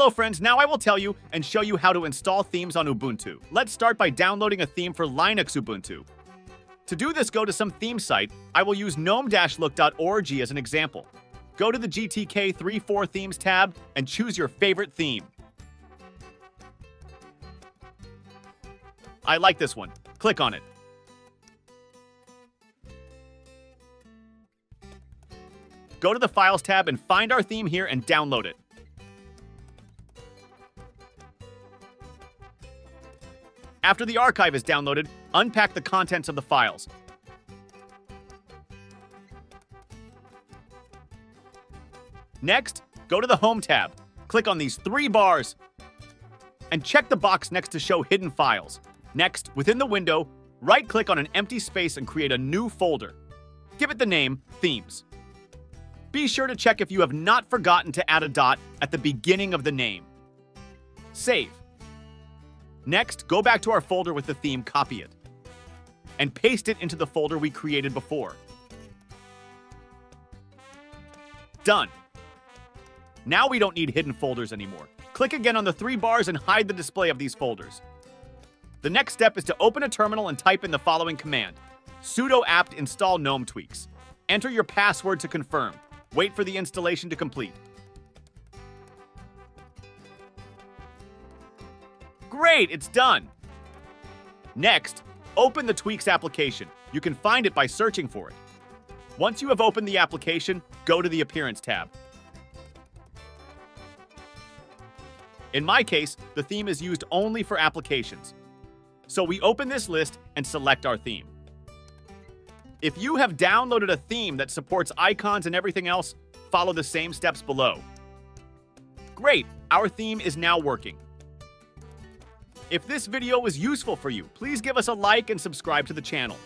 Hello friends, now I will tell you and show you how to install themes on Ubuntu. Let's start by downloading a theme for Linux Ubuntu. To do this, go to some theme site. I will use gnome-look.org as an example. Go to the GTK 3.4 Themes tab and choose your favorite theme. I like this one. Click on it. Go to the Files tab and find our theme here and download it. After the archive is downloaded, unpack the contents of the files. Next, go to the Home tab, click on these three bars, and check the box next to show hidden files. Next, within the window, right-click on an empty space and create a new folder. Give it the name Themes. Be sure to check if you have not forgotten to add a dot at the beginning of the name. Save. Next, go back to our folder with the theme, copy it, and paste it into the folder we created before. Done. Now we don't need hidden folders anymore. Click again on the three bars and hide the display of these folders. The next step is to open a terminal and type in the following command: sudo apt install gnome-tweaks. Enter your password to confirm. Wait for the installation to complete. Great, it's done! Next, open the Tweaks application. You can find it by searching for it. Once you have opened the application, go to the Appearance tab. In my case, the theme is used only for applications. So we open this list and select our theme. If you have downloaded a theme that supports icons and everything else, follow the same steps below. Great, our theme is now working. If this video was useful for you, please give us a like and subscribe to the channel.